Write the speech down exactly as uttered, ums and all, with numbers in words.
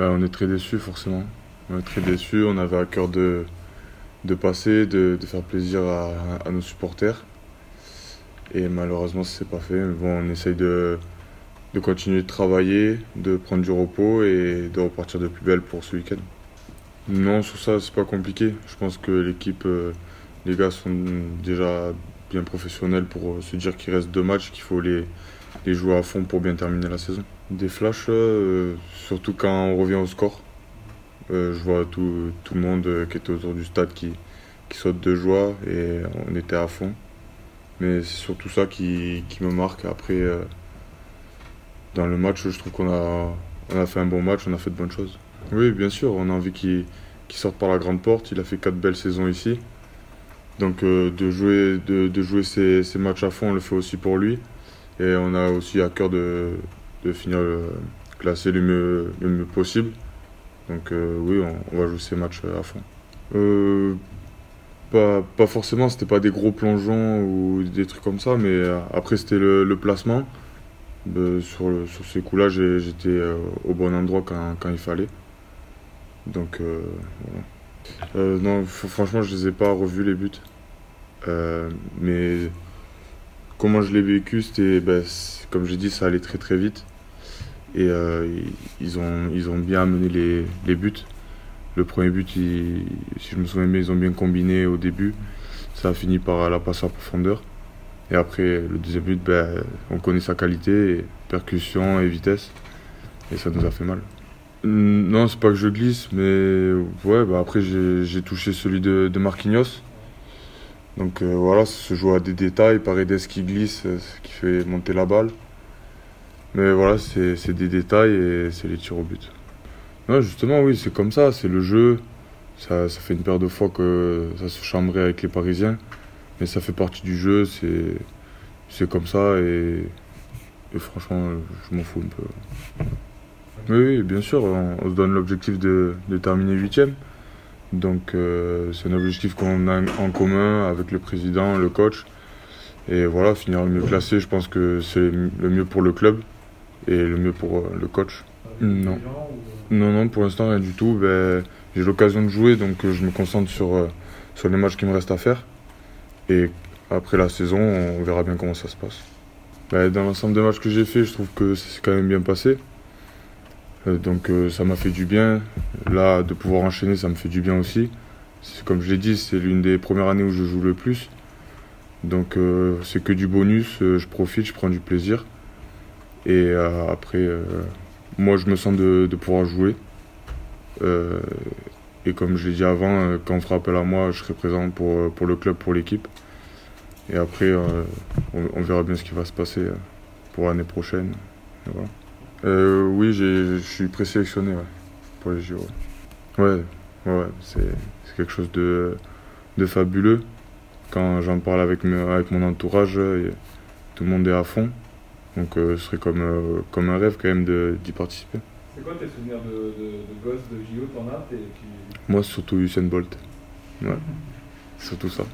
Bah, on est très déçus, forcément. On est très déçus. On avait à cœur de, de passer, de, de faire plaisir à, à nos supporters. Et malheureusement, ça ne s'est pas fait. Mais bon, on essaye de, de continuer de travailler, de prendre du repos et de repartir de plus belle pour ce week-end. Non, sur ça, c'est pas compliqué. Je pense que l'équipe, euh, les gars sont déjà bien professionnels pour euh, se dire qu'il reste deux matchs, qu'il faut les, les jouer à fond pour bien terminer la saison. Des flashs, euh, surtout quand on revient au score. Euh, je vois tout, tout le monde euh, qui était autour du stade qui, qui saute de joie et on était à fond. Mais c'est surtout ça qui, qui me marque. Après, euh, dans le match, je trouve qu'on a, on a fait un bon match, on a fait de bonnes choses. Oui, bien sûr, on a envie qu'il qu'il sorte par la grande porte. Il a fait quatre belles saisons ici. Donc euh, de jouer, de, de jouer ces, ces matchs à fond, on le fait aussi pour lui. Et on a aussi à cœur de, de finir euh, classé le mieux, le mieux possible. Donc euh, oui, on, on va jouer ces matchs à fond. Euh, pas, pas forcément, c'était pas des gros plongeons ou des trucs comme ça, mais après c'était le, le placement. Euh, sur, le, sur ces coups-là, j'étais euh, au bon endroit quand, quand il fallait. Donc euh, voilà. Euh, non, franchement, je les ai pas revus les buts. Euh, mais comment je l'ai vécu, c'était, ben, comme j'ai dit, ça allait très très vite. Et euh, ils, ont, ils ont bien amené les, les buts. Le premier but, ils, si je me souviens bien, ils ont bien combiné au début. Ça a fini par la passe à profondeur. Et après, le deuxième but, ben, on connaît sa qualité, et percussion et vitesse. Et ça nous a fait mal. Non, c'est pas que je glisse, mais ouais, bah après j'ai touché celui de, de Marquinhos. Donc euh, voilà, ça se joue à des détails. Paredes qui glisse, ce qui fait monter la balle. Mais voilà, c'est des détails et c'est les tirs au but. Non, justement, oui, c'est comme ça, c'est le jeu. Ça, ça fait une paire de fois que ça se chambrait avec les Parisiens. Mais ça fait partie du jeu, c'est comme ça et, et franchement, je m'en fous un peu. Oui, oui, bien sûr, on, on se donne l'objectif de, de terminer huitième. Donc euh, c'est un objectif qu'on a en commun avec le président, le coach. Et voilà, finir le mieux classé, je pense que c'est le mieux pour le club et le mieux pour euh, le coach. Non, non, non, pour l'instant rien du tout. Ben, j'ai l'occasion de jouer, donc euh, je me concentre sur, euh, sur les matchs qui me restent à faire. Et après la saison, on verra bien comment ça se passe. Ben, dans l'ensemble des matchs que j'ai fait, je trouve que ça s'est quand même bien passé. Donc euh, ça m'a fait du bien, là de pouvoir enchaîner ça me fait du bien aussi. Comme je l'ai dit, c'est l'une des premières années où je joue le plus. Donc euh, c'est que du bonus, euh, je profite, je prends du plaisir. Et euh, après, euh, moi je me sens de, de pouvoir jouer. Euh, et comme je l'ai dit avant, euh, quand on fera appel à moi, je serai présent pour, pour le club, pour l'équipe. Et après, euh, on, on verra bien ce qui va se passer pour l'année prochaine. Et voilà. Euh, oui, je suis présélectionné ouais, pour les J O. Ouais, ouais, c'est quelque chose de, de fabuleux. Quand j'en parle avec, me, avec mon entourage, tout le monde est à fond. Donc euh, ce serait comme, euh, comme un rêve quand même d'y participer. C'est quoi tes souvenirs de, de, de gosse de J O, t'en as qui... Moi, surtout Usain Bolt. Ouais, surtout ça.